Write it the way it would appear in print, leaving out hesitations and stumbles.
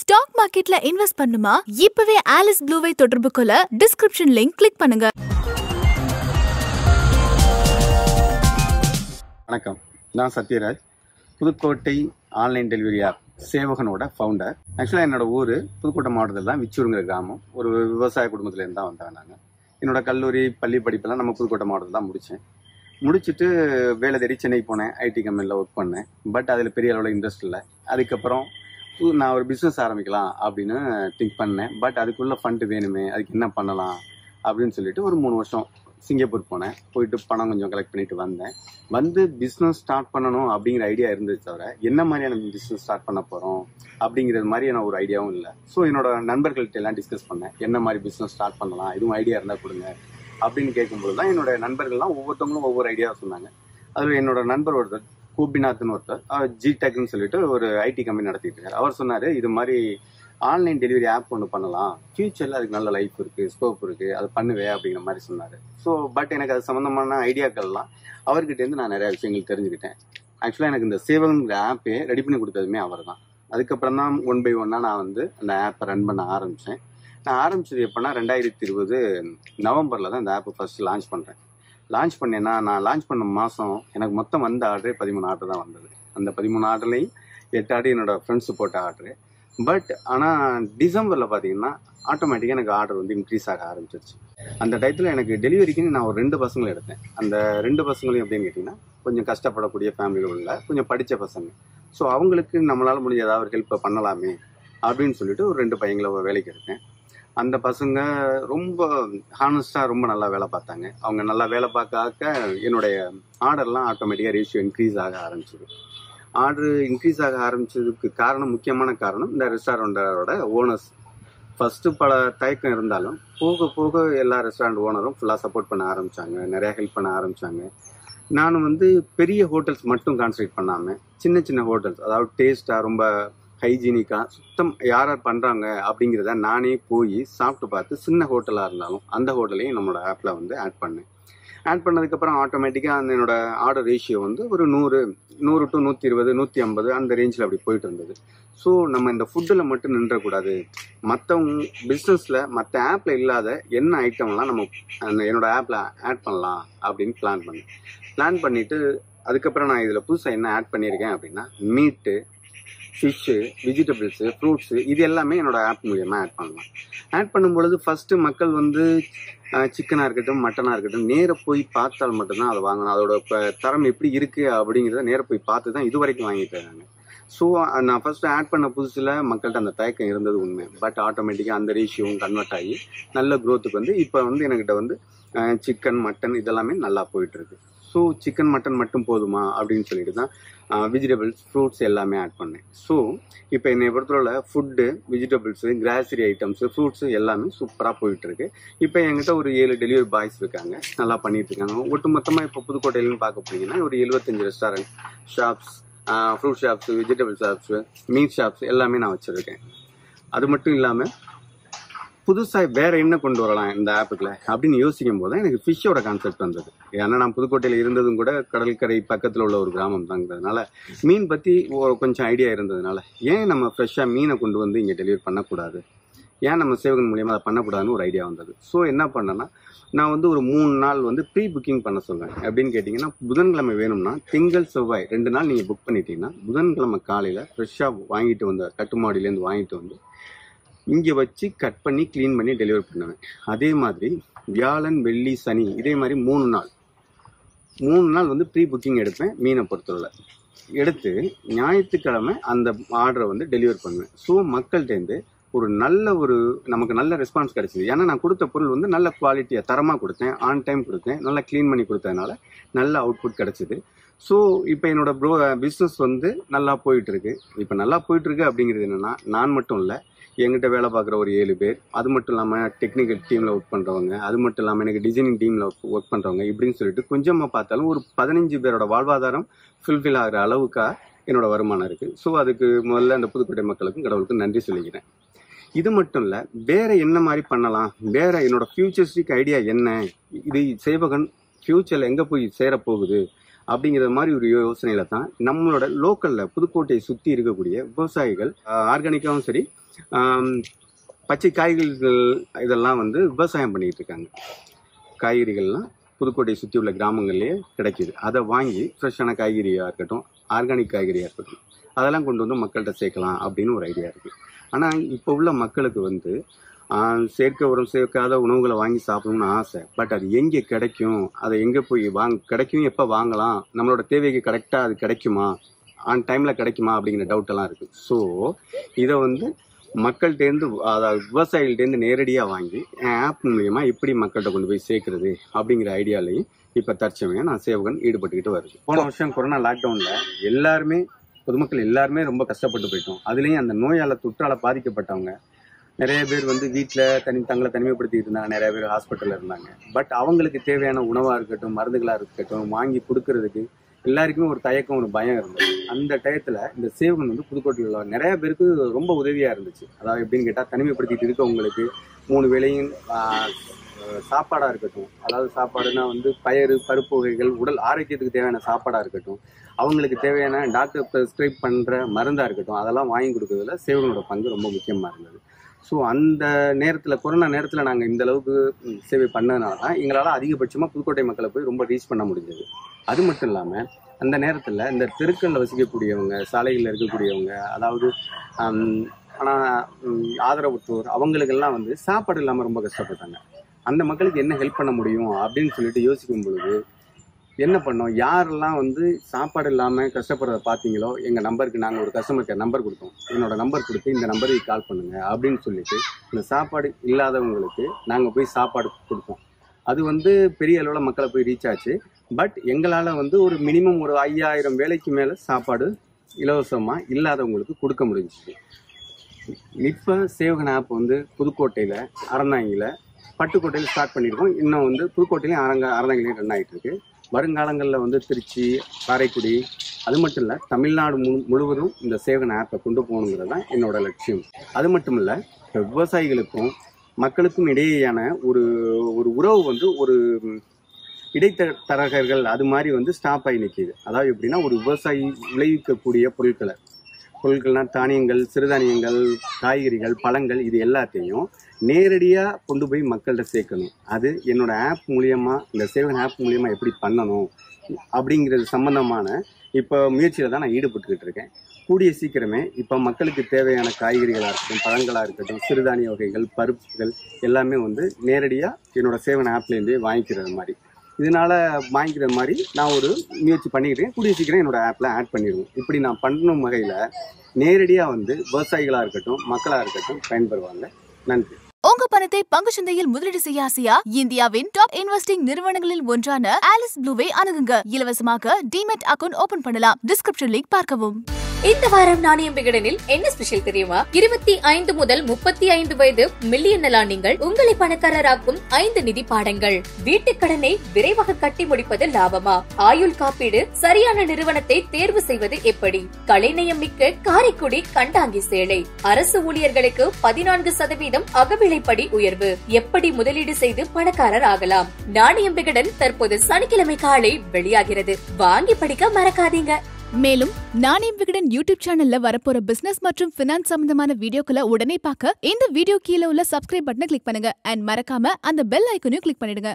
Stock market la invest pannuma ippave Aliceblue vai thodarbukola description link click pannunga Vanakkam naan Satheeraj Pudukottai online delivery app Sevagan oda founder actually enoda oru Pudukottai model la vichurunga gramam oru vyavasaya kudumbathila irundha vandanga enoda kalluri palli padipala nam Pudukottai model la mudichen முடிச்சிட்டு வேலை தேடி சென்னை போனேன் ID கம்பெனியில் work பண்ணேன் but அதில் பெரிய அளவில் interest இல்லை அதுக்கப்புறம் நான் ஒரு பிஸ்னஸ் ஆரம்பிக்கலாம் அப்படின்னு திங்க் பண்ணேன் பட் அதுக்குள்ளே ஃபண்டு வேணுமே அதுக்கு என்ன பண்ணலாம் அப்படின்னு சொல்லிட்டு ஒரு 3 வருஷம் சிங்கப்பூர் போனேன் போயிட்டு பணம் கொஞ்சம் கலெக்ட் பண்ணிட்டு வந்தேன் வந்து பிஸ்னஸ் ஸ்டார்ட் பண்ணணும் அப்படிங்கிற ஐடியா இருந்துச்சு தவிர என்ன மாதிரியான பிஸ்னஸ் ஸ்டார்ட் பண்ண போகிறோம் அப்படிங்கிறது மாதிரியான ஒரு ஐடியாவும் இல்லை ஸோ என்னோட நண்பர்கள்ட்ட எல்லாம் டிஸ்கஸ் பண்ணேன் என்ன மாதிரி பிஸ்னஸ் ஸ்டார்ட் பண்ணலாம் இதுவும் ஐடியா இருந்தால் கொடுங்க அப்படின்னு கேட்கும்போது தான் என்னோட நண்பர்கள்லாம் ஒவ்வொருத்தவங்களும் ஒவ்வொரு ஐடியா சொன்னாங்க அதில் என்னோட நண்பர் ஒருத்தர் கோபிநாத்னு ஒருத்தர் G-Techன்னு சொல்லிட்டு ஒரு ஐடி கம்பெனி நடத்திட்டு இருக்காரு அவர் சொன்னார் இது மாதிரி ஆன்லைன் டெலிவரி ஆப் ஒன்று பண்ணலாம் ஃபியூச்சரில் அதுக்கு நல்ல லைஃப் இருக்குது ஸ்கோப் இருக்குது அது பண்ணுவேன் அப்படிங்கிற மாதிரி சொன்னார் ஸோ பட் எனக்கு அது சம்மந்தமான ஐடியாக்கள்லாம் அவர்கிட்டேருந்து நான் நிறையா விஷயங்கள் தெரிஞ்சுக்கிட்டேன் ஆக்சுவலாக எனக்கு இந்த சேவகங்கிற ஆப்பே ரெடி பண்ணி கொடுத்ததுமே அவர் தான் அதுக்கப்புறம் தான் 1 by 1 நான் வந்து அந்த ஆப்பை ரன் பண்ண ஆரம்பித்தேன் நான் ஆரம்பிச்சது எப்போனா 2020 நவம்பரில் தான் இந்த ஆப்பை ஃபஸ்ட்டு லான்ச் பண்ணுறேன் லான்ச் பண்ணேன்னா நான் லான்ச் பண்ண மாதம் எனக்கு மொத்தம் வந்த ஆர்டரே 13 ஆர்டர் தான் வந்தது அந்த 13 ஆர்டர்லையும் 8 ஆர்டர் என்னோடய ஃப்ரெண்ட்ஸு போட்ட ஆர்டரு பட் ஆனால் டிசம்பரில் பார்த்தீங்கன்னா ஆட்டோமேட்டிக்காக எனக்கு ஆர்டர் வந்து இன்க்ரீஸ் ஆக ஆரம்பிச்சிருச்சு அந்த டயத்தில் எனக்கு டெலிவரிக்குன்னு நான் ஒரு 2 பசங்களை எடுத்தேன் அந்த 2 பசங்களையும் எப்படின்னு கேட்டிங்கன்னா கொஞ்சம் கஷ்டப்படக்கூடிய ஃபேமிலியில் உள்ள கொஞ்சம் படித்த பசங்க ஸோ அவங்களுக்கு நம்மளால் முடிஞ்ச ஏதாவது ஒரு ஹெல்ப்பை பண்ணலாமே அப்படின்னு சொல்லிட்டு ஒரு 2 பையங்களை வேலைக்கு எடுத்தேன் அந்த பசங்க ரொம்ப ஹானஸ்டாக ரொம்ப நல்லா வேலை பார்த்தாங்க அவங்க நல்லா வேலை பார்க்க என்னுடைய ஆர்டர்லாம் ஆட்டோமேட்டிக்காக ரேஷியோ இன்க்ரீஸ் ஆக ஆரம்பிச்சிது ஆர்டர் இன்க்ரீஸ் ஆக ஆரம்பித்ததுக்கு காரணம் முக்கியமான காரணம் இந்த ரெஸ்டாரண்டோட ஓனர்ஸ் ஃபஸ்ட்டு பல தயக்கம் இருந்தாலும் போக போக எல்லா ரெஸ்டாரண்ட் ஓனரும் ஃபுல்லாக சப்போர்ட் பண்ண ஆரம்பித்தாங்க நிறையா ஹெல்ப் பண்ண ஆரம்பித்தாங்க நான் வந்து பெரிய ஹோட்டல்ஸ் மட்டும் கான்சன்ட்ரேட் பண்ணாமல் சின்ன சின்ன ஹோட்டல்ஸ் அதாவது டேஸ்ட்டாக ரொம்ப ஹைஜீனிக்காக சுத்தம் யார் யார் பண்ணுறாங்க அப்படிங்கிறத நானே போய் சாப்பிட்டு பார்த்து சின்ன ஹோட்டலாக இருந்தாலும் அந்த ஹோட்டலையும் நம்மளோட ஆப்பில் வந்து ஆட் பண்ணேன் ஆட் பண்ணதுக்கப்புறம் ஆட்டோமேட்டிக்காக அந்த என்னோடய ஆர்டர் ரேஷியோ வந்து ஒரு 100 டு 120 150 அந்த ரேஞ்சில் அப்படி போயிட்டு இருந்தது ஸோ நம்ம இந்த ஃபுட்டில் மட்டும் நின்றக்கூடாது மற்றவங்க பிஸ்னஸில் மற்ற ஆப்பில் இல்லாத என்ன ஐட்டம்லாம் நம்ம அந்த என்னோடய ஆப்பில் ஆட் பண்ணலாம் அப்படின்னு பிளான் பண்ணிவிட்டு அதுக்கப்புறம் நான் இதில் புதுசாக என்ன ஆட் பண்ணியிருக்கேன் அப்படின்னா மீட்டு ஃபிஷ்ஷு வெஜிடபிள்ஸு ஃப்ரூட்ஸு இது எல்லாமே என்னோடய ஆப் மூலியமாக ஆட் பண்ணலாம் ஆட் பண்ணும்பொழுது ஃபஸ்ட்டு மக்கள் வந்து சிக்கனாக இருக்கட்டும் மட்டனாக இருக்கட்டும் நேராக போய் பார்த்தால் மட்டும்தான் அதை வாங்கணும் அதோட இப்போ தரம் எப்படி இருக்குது அப்படிங்கிறத நேராக போய் பார்த்து தான் இது வரைக்கும் வாங்கிட்டு இருக்காங்க ஸோ நான் ஃபஸ்ட்டு ஆட் பண்ண புதுசில் மக்கள்கிட்ட அந்த தயக்கம் இருந்தது உண்மை பட் ஆட்டோமேட்டிக்காக அந்த ரேஷியோவும் கன்வெர்ட் ஆகி நல்ல க்ரோத்துக்கு வந்து இப்போ வந்து என்கிட்ட வந்து சிக்கன் மட்டன் இதெல்லாமே நல்லா போயிட்டுருக்கு ஸோ சிக்கன் மட்டன் மட்டும் போதுமா அப்படின்னு சொல்லிட்டு தான் வெஜிடபிள்ஸ் ஃப்ரூட்ஸ் எல்லாமே ஆட் பண்ணேன் ஸோ இப்போ என்னை பொறுத்தவரை food vegetables grocery items fruits எல்லாமே சூப்பராக போயிட்டுருக்கு இப்போ என்கிட்ட ஒரு 7 டெலிவரி பாய்ஸ் இருக்காங்க நல்லா பண்ணிகிட்ருக்காங்க ஒட்டுமொத்தமாக இப்போ புதுக்கோட்டையிலன்னு பார்க்க போனீங்கன்னா ஒரு 75 restaurant shops fruit shops vegetable shops meat shops எல்லாமே நான் வச்சுருக்கேன் அது மட்டும் இல்லாமல் புதுசாக வேறு என்ன கொண்டு வரலாம் இந்த ஆப்புக்குள்ள அப்படின்னு யோசிக்கும் போது தான் எனக்கு ஃபிஷ்ஷோட கான்செப்ட் வந்தது ஏன்னா நான் புதுக்கோட்டையில் இருந்ததும் கூட கடற்கரை பக்கத்தில் உள்ள ஒரு கிராமம் தாங்கிறதுனால மீன் பற்றி கொஞ்சம் ஐடியா இருந்ததுனால ஏன் நம்ம ஃப்ரெஷ்ஷாக மீனை கொண்டு வந்து இங்கே டெலிவரி பண்ணக்கூடாது ஏன் நம்ம சேவகன் மூலியமாக அதை பண்ணக்கூடாதுன்னு ஒரு ஐடியா வந்தது ஸோ என்ன பண்ணேன்னா நான் வந்து ஒரு 3 நாள் வந்து ப்ரீ புக்கிங் பண்ண சொல்லுவேன் அப்படின்னு கேட்டிங்கன்னா புதன்கிழமை வேணும்னா திங்கள் செவ்வாய் 2 நாள் நீங்கள் புக் பண்ணிட்டீங்கன்னா புதன்கிழமை காலையில் ஃப்ரெஷ்ஷாக வாங்கிட்டு வந்து கட்டுமாடியிலேருந்து வாங்கிட்டு வந்து இங்கே வச்சு கட் பண்ணி க்ளீன் பண்ணி டெலிவரி பண்ணுவேன் அதே மாதிரி வியாழன் வெள்ளி சனி இதே மாதிரி 3 நாள் வந்து ப்ரீ புக்கிங் எடுப்பேன் மீனை பொறுத்தவரை எடுத்து ஞாயிற்றுக்கிழமை அந்த ஆர்டரை வந்து டெலிவரி பண்ணுவேன் ஸோ மக்கள்கிட்டேருந்து ஒரு நமக்கு நல்ல ரெஸ்பான்ஸ் கிடைச்சிது ஏன்னா நான் கொடுத்த பொருள் வந்து நல்ல குவாலிட்டியாக தரமாக கொடுத்தேன் ஆன் டைம் கொடுத்தேன் நல்லா க்ளீன் பண்ணி கொடுத்ததுனால நல்ல அவுட்புட் கிடச்சிது ஸோ இப்போ என்னோடய பிஸ்னஸ் வந்து நல்லா போயிட்டுருக்கு இப்போ நல்லா போயிட்டுருக்கு அப்படிங்கிறது என்னென்னா நான் மட்டும் இல்லை எங்கிட்ட வேலை பார்க்குற ஒரு 7 பேர் அது மட்டும் இல்லாமல் டெக்னிக்கல் டீமில் ஒர்க் பண்ணுறவங்க அது மட்டும் இல்லாமல் எனக்கு டிசைனிங் டீமில் ஒர்க் பண்ணுறவங்க இப்படின்னு சொல்லிட்டு கொஞ்சமாக பார்த்தாலும் ஒரு 15 பேரோட வாழ்வாதாரம் ஃபுல்ஃபில் ஆகிற அளவுக்காக என்னோடய வருமானம் இருக்குது ஸோ அதுக்கு முதல்ல அந்த புதுக்கோட்டை மக்களுக்கும் கடவுளுக்கும் நன்றி சொல்லிக்கிறேன் இது மட்டும் இல்லை வேறு என்ன மாதிரி பண்ணலாம் வேறு என்னோடய ஃப்யூச்சரிஸ்டிக் ஐடியா என்ன இது சேவகன் ஃப்யூச்சரில் எங்கே போய் சேரப்போகுது அப்படிங்கிற மாதிரி ஒரு யோசனையில தான் நம்மளோட லோக்கல்ல புதுக்கோட்டையை சுற்றி இருக்கக்கூடிய விவசாயிகள் ஆர்கானிக்காகவும் சரி பச்சை காய்கறிகள் இதெல்லாம் வந்து விவசாயம் பண்ணிக்கிட்டு இருக்காங்க. காய்கறிகள்லாம் புதுக்கோட்டையை சுற்றி உள்ள கிராமங்கள்லேயே கிடைக்கிது. அதை வாங்கி ஃப்ரெஷ்ஷான காய்கறியாக இருக்கட்டும், ஆர்கானிக் காய்கறியாக இருக்கட்டும், அதெல்லாம் கொண்டு வந்து மக்கள்கிட்ட சேர்க்கலாம் அப்படின்னு ஒரு ஐடியா இருக்குது. ஆனால் இப்போ உள்ள மக்களுக்கு வந்து சேர்க்க உரம் சேர்க்காத உணவுகளை வாங்கி சாப்பிடணும்னு ஆசை. பட் அது எங்கே கிடைக்கும், அதை எங்கே போய் கிடைக்கும், எப்போ வாங்கலாம், நம்மளோட தேவைக்கு கரெக்டாக அது கிடைக்குமா, ஆன் டைமில் கிடைக்குமா அப்படிங்கிற டவுட்டெல்லாம் இருக்குது. ஸோ இதை வந்து மக்கள்கிட்டேருந்து, அதாவது விவசாயிகள்டேருந்து நேரடியாக வாங்கி ஆப் மூலமா எப்படி மக்கள்கிட்ட கொண்டு போய் சேர்க்குறது அப்படிங்கிற ஐடியாலையும் இப்போ தற்சமையாக நான் சேவகன் ஈடுபட்டுக்கிட்டு வருது. போன வருஷம் கொரோனா லாக்டவுனில் எல்லாருமே பொதுமக்கள் எல்லாருமே ரொம்ப கஷ்டப்பட்டு போயிட்டோம். அதுலேயும் அந்த நோயால் தொற்றால் பாதிக்கப்பட்டவங்க நிறைய பேர் வந்து வீட்டில் தங்களை தனிமைப்படுத்திட்டு இருந்தாங்க, நிறைய பேர் ஹாஸ்பிட்டலில் இருந்தாங்க. பட் அவங்களுக்கு தேவையான உணவாக இருக்கட்டும், மருந்துகளாக இருக்கட்டும், வாங்கி கொடுக்கறதுக்கு எல்லாருக்குமே ஒரு தயக்கம், ஒரு பயம் இருந்தது. அந்த டயத்தில் இந்த சேவகன் வந்து புதுக்கோட்டையில் நிறைய பேருக்கு ரொம்ப உதவியாக இருந்துச்சு. அதாவது எப்படின்னு கேட்டால், தனிமைப்படுத்திட்டு இருக்கவங்களுக்கு 3 வேளையும் சாப்பாடாக இருக்கட்டும், அதாவது சாப்பாடுனா வந்து பயிறு, பருப்பு வகைகள், உடல் ஆரோக்கியத்துக்கு தேவையான சாப்பாடாக இருக்கட்டும், அவங்களுக்கு தேவையான டாக்டர் ப்ரிஸ்கிரைப் பண்ணுற மருந்தாக இருக்கட்டும், அதெல்லாம் வாங்கி கொடுக்கறதுல சேவகனோட பங்கு ரொம்ப முக்கியமாக இருந்தது. ஸோ அந்த நேரத்தில், கொரோனா நேரத்தில் நாங்கள் இந்த அளவுக்கு சேவை பண்ணதுனால தான் எங்களால் அதிகபட்சமாக புதுக்கோட்டை மக்களை போய் ரொம்ப ரீச் பண்ண முடிஞ்சது. அது மட்டும் இல்லாமல் அந்த நேரத்தில் இந்த தெருக்களில் வசிக்கக்கூடியவங்க, சாலைகளில் இருக்கக்கூடியவங்க, அதாவது ஆனால் ஆதரவுற்றோர், அவங்களுக்கெல்லாம் வந்து சாப்பாடு இல்லாமல் ரொம்ப கஷ்டப்பட்டாங்க. அந்த மக்களுக்கு என்ன ஹெல்ப் பண்ண முடியும் அப்படின்னு சொல்லிட்டு யோசிக்கும் பொழுது என்ன பண்ணோம், யாரெல்லாம் வந்து சாப்பாடு இல்லாமல் கஷ்டப்படுறத பார்த்தீங்களோ எங்கள் நம்பருக்கு நாங்கள் ஒரு கஸ்டமர் கேர் நம்பர் கொடுத்தோம். என்னோட நம்பர் கொடுத்து இந்த நம்பருக்கு கால் பண்ணுங்கள் அப்படின்னு சொல்லிட்டு இந்த சாப்பாடு இல்லாதவங்களுக்கு நாங்கள் போய் சாப்பாடு கொடுத்தோம். அது வந்து பெரிய அளவில் மக்களை போய் ரீச் ஆச்சு. பட் எங்களால் வந்து ஒரு மினிமம் ஒரு 5000 வேலைக்கு மேலே சாப்பாடு இலவசமாக இல்லாதவங்களுக்கு கொடுக்க முடிஞ்சிச்சு. இப்போ சேவகன் ஆப் வந்து புதுக்கோட்டையில், அறந்தாங்கியில், பட்டுக்கோட்டையில் ஸ்டார்ட் பண்ணியிருக்கோம். இன்னும் வந்து புதுக்கோட்டையிலையும் அறந்தாங்கிலையும் ரன் ஆகிட்டு இருக்கு. வருங்காலங்களில் வந்து திருச்சி, காரைக்குடி, அது மட்டும் இல்லை தமிழ்நாடு முழுவதும் இந்த சேவகன் ஆப்பை கொண்டு போகணுங்கிறது தான் என்னோட லட்சியம். அது மட்டும் இல்லை, விவசாயிகளுக்கும் மக்களுக்கும் இடையேயான ஒரு ஒரு உறவு வந்து ஒரு இடைத்தரகர்கள் அது மாதிரி வந்து ஸ்டாப் ஆகி நிற்கிது. அதாவது எப்படின்னா, ஒரு விவசாயி விளைவிக்கக்கூடிய பொருட்கள்னால் தானியங்கள், சிறுதானியங்கள், காய்கறிகள், பழங்கள், இது எல்லாத்தையும் நேரடியாக கொண்டு போய் மக்கள்கிட்ட சேர்க்கணும். அது என்னோட ஆப் மூலயமா, இந்த சேவகன் ஆப் மூலயமா எப்படி பண்ணணும் அப்படிங்கிறது சம்பந்தமான இப்போ முயற்சியில் தான் நான் ஈடுபட்டுக்கிட்டு இருக்கேன். கூடிய சீக்கிரமே இப்போ மக்களுக்கு தேவையான காய்கறிகளாக இருக்கட்டும், பழங்களாக இருக்கட்டும், சிறுதானிய வகைகள், பருப்புகள் எல்லாமே வந்து நேரடியாக என்னோட சேவகன் ஆப்லேருந்தே வாங்கிக்கிறது மாதிரி, இதனால் வாங்கிக்கிற மாதிரி நான் ஒரு முயற்சி பண்ணிக்கிறேன். கூடிய சீக்கிரம் என்னோடய ஆப்பில் ஆட் பண்ணிடுவோம். இப்படி நான் பண்ணும் வகையில் நேரடியாக வந்து விவசாயிகளாக இருக்கட்டும், மக்களாக இருக்கட்டும் பயன்பெறுவாங்க. நன்றி. உங்க பணத்தை பங்கு சந்தையில் முதலீடு செய்ய ஆசையா? இந்தியாவின் டாப் இன்வெஸ்டிங் நிறுவனங்களில் ஒன்றான Aliceblue-வை அணுகுங்க. இலவசமாக டிமெட் அக்கவுண்ட் ஓபன் பண்ணலாம். டிஸ்கிரிப்ஷன் லிங்க் பார்க்கவும். இந்த வாரம் நாணயம் விகடனில் என்ன ஸ்பெஷல் தெரியுமா? 25 முதல் 35 வயது மில்லியன் நீங்கள் உங்களை பணக்காரராக்கும் 5 நிதி பாடங்கள். வீட்டு கடனை விரைவாக கட்டி முடிப்பது லாபமா? ஆயுள் காப்பீடு சரியான நிறுவனத்தை தேர்வு செய்வது எப்படி? கலைநயம் மிக்க காரைக்குடி கண்டாங்கி சேலை அரசு ஊழியர்களுக்கு 14% அகவிலைப்படி உயர்வு. எப்படி முதலீடு செய்து பணக்காரர் ஆகலாம்? நாணயம் விகடன் தற்போது சனிக்கிழமை காலை வெளியாகிறது. வாங்கி படிக்க மறக்காதீங்க. மேலும் நாணயம் விகடன் யூடியூப் சேனல்ல வரப்போற பிசினஸ் மற்றும் பினான்ஸ் சம்பந்தமான வீடியோக்களை உடனே பார்க்க இந்த வீடியோ கீழே உள்ள சப்ஸ்கிரைப் பட்டனை கிளிக் பண்ணுங்க. அண்ட் மறக்காம அந்த பெல் ஐக்கனையும் கிளிக் பண்ணிடுங்க.